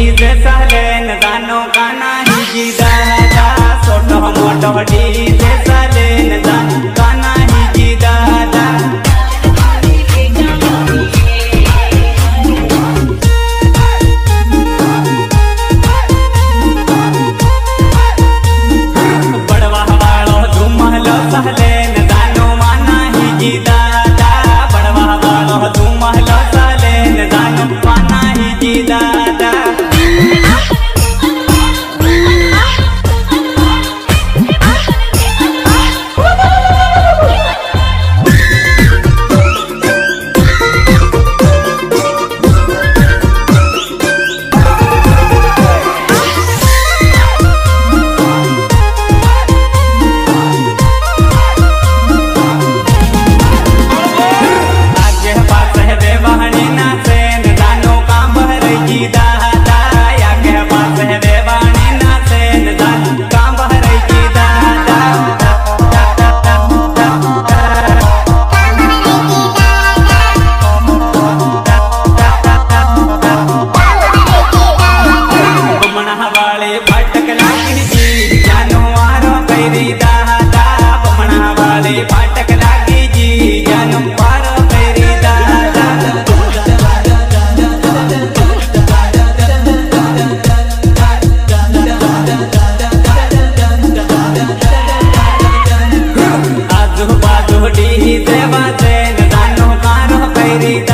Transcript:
चीज सहले नदानों का नहीं जीदा सोटो मोटो डीज सहले नदानों का नहीं जीदा बड़वा वालों तुम लो सहले नदानों माना ही जीदा बड़वा वालों तुम लो सहले नदानों माना ही जीदा आजू बाजू डी देवा से नदानों का रो पैरी।